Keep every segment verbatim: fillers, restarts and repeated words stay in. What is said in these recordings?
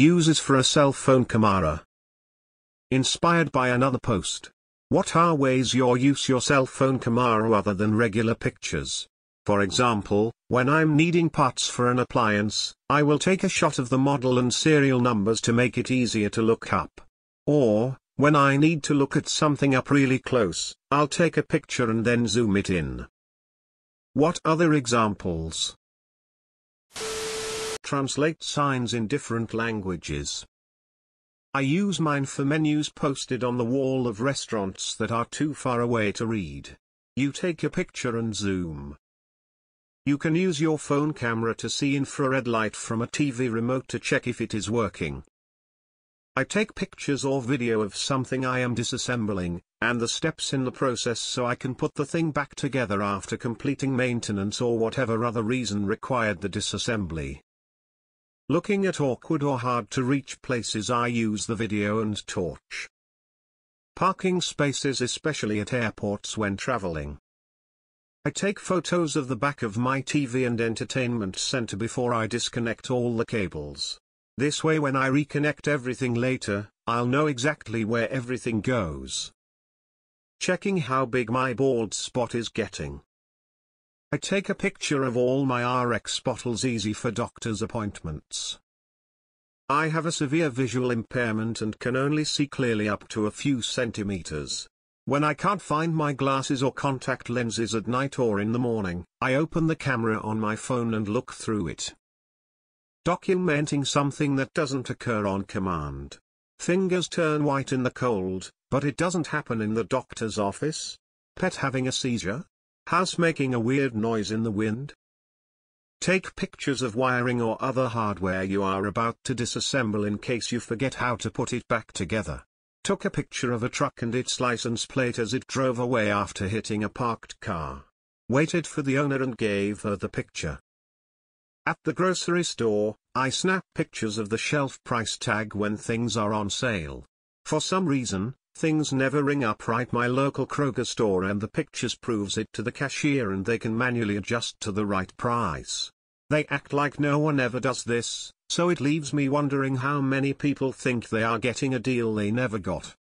Uses for a cell phone camera. Inspired by another post. What are ways you use your cell phone camera other than regular pictures? For example, when I'm needing parts for an appliance, I will take a shot of the model and serial numbers to make it easier to look up. Or, when I need to look at something up really close, I'll take a picture and then zoom it in. What other examples? Translate signs in different languages. I use mine for menus posted on the wall of restaurants that are too far away to read. You take a picture and zoom. You can use your phone camera to see infrared light from a T V remote to check if it is working. I take pictures or video of something I am disassembling, and the steps in the process so I can put the thing back together after completing maintenance or whatever other reason required the disassembly. Looking at awkward or hard-to-reach places, I use the video and torch. Parking spaces, especially at airports when traveling. I take photos of the back of my T V and entertainment center before I disconnect all the cables. This way, when I reconnect everything later, I'll know exactly where everything goes. Checking how big my bald spot is getting. I take a picture of all my R X bottles, easy for doctor's appointments. I have a severe visual impairment and can only see clearly up to a few centimeters. When I can't find my glasses or contact lenses at night or in the morning, I open the camera on my phone and look through it. Documenting something that doesn't occur on command. Fingers turn white in the cold, but it doesn't happen in the doctor's office. Pet having a seizure. House making a weird noise in the wind. Take pictures of wiring or other hardware you are about to disassemble in case you forget how to put it back together. Took a picture of a truck and its license plate as it drove away after hitting a parked car. Waited for the owner and gave her the picture. At the grocery store, I snap pictures of the shelf price tag when things are on sale. For some reason, things never ring up right my local Kroger store, and the pictures proves it to the cashier and they can manually adjust to the right price. They act like no one ever does this. So it leaves me wondering how many people think they are getting a deal they never got.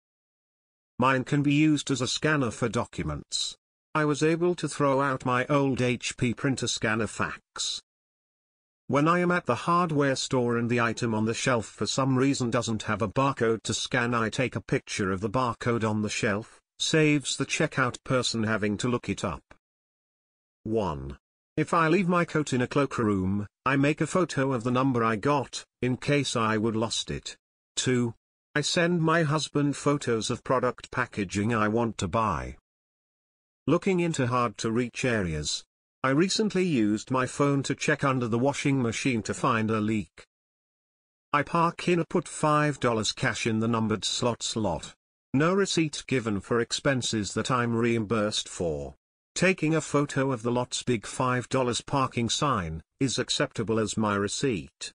Mine can be used as a scanner for documents. I was able to throw out my old H P printer scanner fax. When I am at the hardware store and the item on the shelf for some reason doesn't have a barcode to scan, I take a picture of the barcode on the shelf, saves the checkout person having to look it up. one. If I leave my coat in a cloakroom, I make a photo of the number I got, in case I would lost it. two. I send my husband photos of product packaging I want to buy. Looking into hard-to-reach areas. I recently used my phone to check under the washing machine to find a leak. I park in a put five dollars cash in the numbered slot slot. No receipt given for expenses that I'm reimbursed for. Taking a photo of the lot's big five dollar parking sign is acceptable as my receipt.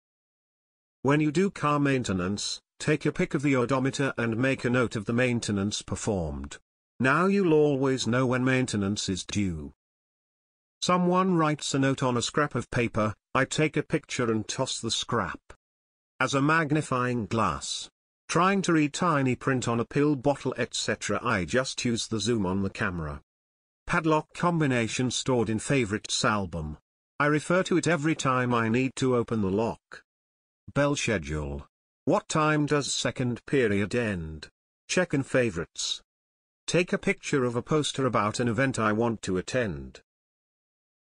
When you do car maintenance, take a pic of the odometer and make a note of the maintenance performed. Now you'll always know when maintenance is due. Someone writes a note on a scrap of paper, I take a picture and toss the scrap as a magnifying glass. Trying to read tiny print on a pill bottle et cetera, I just use the zoom on the camera. Padlock combination stored in favorites album. I refer to it every time I need to open the lock. Bell schedule. What time does second period end? Check in favorites. Take a picture of a poster about an event I want to attend.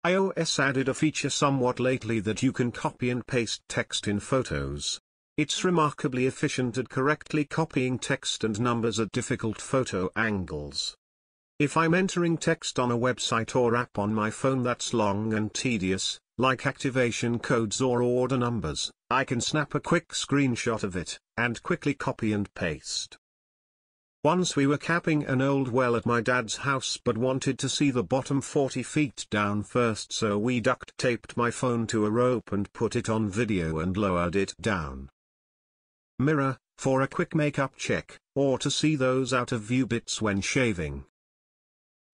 iOS added a feature somewhat lately that you can copy and paste text in photos. It's remarkably efficient at correctly copying text and numbers at difficult photo angles. If I'm entering text on a website or app on my phone that's long and tedious, like activation codes or order numbers, I can snap a quick screenshot of it, and quickly copy and paste. Once we were capping an old well at my dad's house but wanted to see the bottom forty feet down first, so we duct taped my phone to a rope and put it on video and lowered it down. Mirror, for a quick makeup check, or to see those out of view bits when shaving.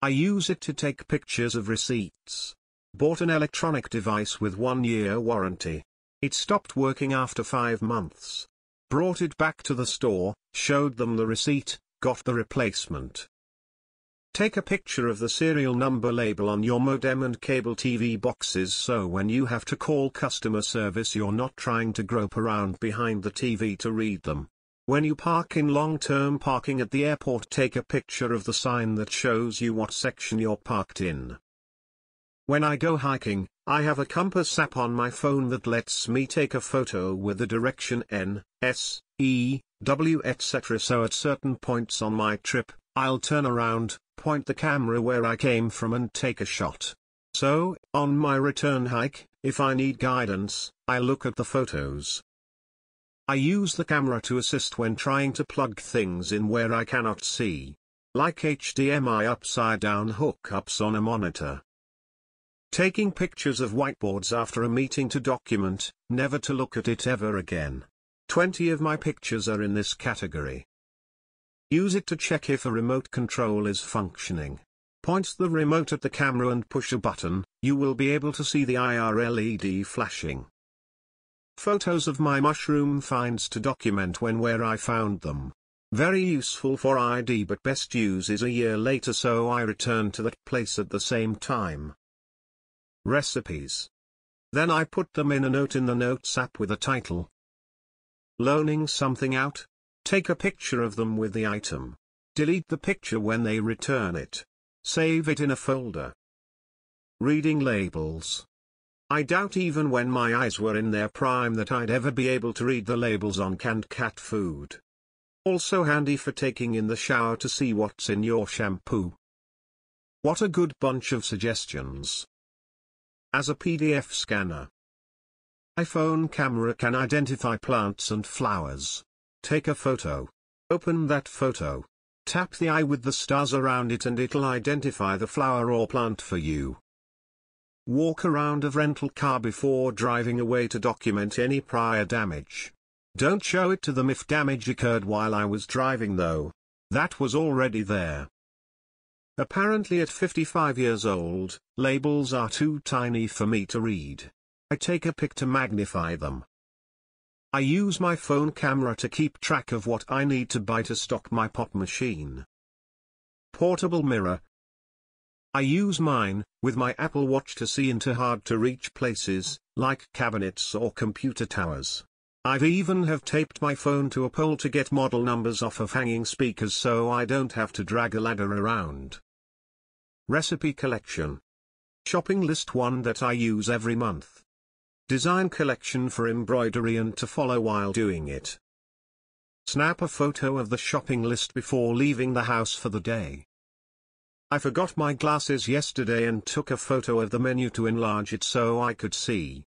I use it to take pictures of receipts. Bought an electronic device with one year warranty. It stopped working after five months. brought it back to the store, showed them the receipt, got the replacement. Take a picture of the serial number label on your modem and cable T V boxes so when you have to call customer service you're not trying to grope around behind the T V to read them. When you park in long-term parking at the airport, take a picture of the sign that shows you what section you're parked in. When I go hiking, I have a compass app on my phone that lets me take a photo with the direction N, S, E, W, et cetera so at certain points on my trip, I'll turn around, point the camera where I came from and take a shot. So, on my return hike, if I need guidance, I look at the photos. I use the camera to assist when trying to plug things in where I cannot see, like H D M I upside-down hookups on a monitor. Taking pictures of whiteboards after a meeting to document, never to look at it ever again. twenty of my pictures are in this category. Use it to check if a remote control is functioning. Point the remote at the camera and push a button, you will be able to see the I R L E D flashing. Photos of my mushroom finds to document when where I found them. Very useful for I D but best use is a year later so I return to that place at the same time. Recipes. Then I put them in a note in the Notes app with a title. Loaning something out. Take a picture of them with the item. Delete the picture when they return it. Save it in a folder. Reading labels. I doubt even when my eyes were in their prime that I'd ever be able to read the labels on canned cat food. Also handy for taking in the shower to see what's in your shampoo. What a good bunch of suggestions. As a P D F scanner. iPhone camera can identify plants and flowers. Take a photo. Open that photo. Tap the eye with the stars around it and it'll identify the flower or plant for you. Walk around of rental car before driving away to document any prior damage. Don't show it to them if damage occurred while I was driving though. That was already there. Apparently at fifty-five years old, labels are too tiny for me to read. I take a pic to magnify them. I use my phone camera to keep track of what I need to buy to stock my pop machine. Portable mirror. I use mine, with my Apple Watch to see into hard-to-reach places, like cabinets or computer towers. I've even have taped my phone to a pole to get model numbers off of hanging speakers so I don't have to drag a ladder around. Recipe collection. Shopping list one that I use every month. Design collection for embroidery and to follow while doing it. Snap a photo of the shopping list before leaving the house for the day. I forgot my glasses yesterday and took a photo of the menu to enlarge it so I could see.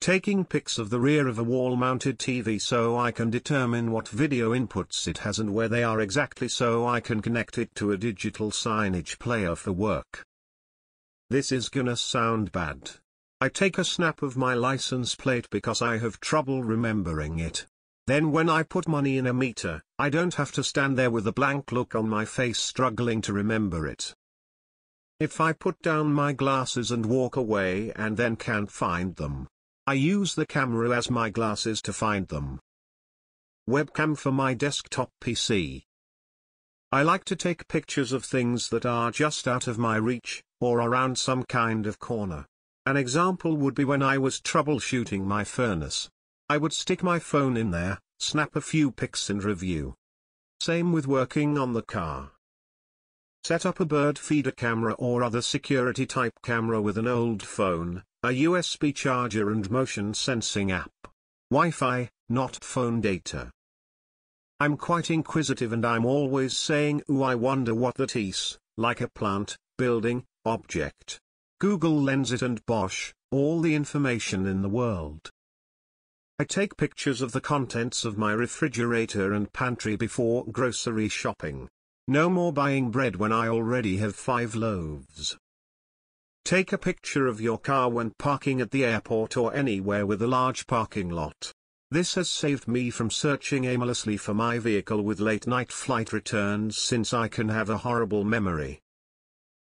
Taking pics of the rear of a wall-mounted T V so I can determine what video inputs it has and where they are exactly so I can connect it to a digital signage player for work. This is gonna sound bad. I take a snap of my license plate because I have trouble remembering it. Then when I put money in a meter, I don't have to stand there with a blank look on my face struggling to remember it. If I put down my glasses and walk away and then can't find them, I use the camera as my glasses to find them. Webcam for my desktop P C. I like to take pictures of things that are just out of my reach, or around some kind of corner. An example would be when I was troubleshooting my furnace. I would stick my phone in there, snap a few pics and review. Same with working on the car. Set up a bird feeder camera or other security type camera with an old phone, a U S B charger and motion sensing app. Wi-Fi, not phone data. I'm quite inquisitive and I'm always saying ooh I wonder what that is, like a plant, building, object. Google Lens it and Bosch, all the information in the world. I take pictures of the contents of my refrigerator and pantry before grocery shopping. No more buying bread when I already have five loaves. Take a picture of your car when parking at the airport or anywhere with a large parking lot. This has saved me from searching aimlessly for my vehicle with late night flight returns since I can have a horrible memory.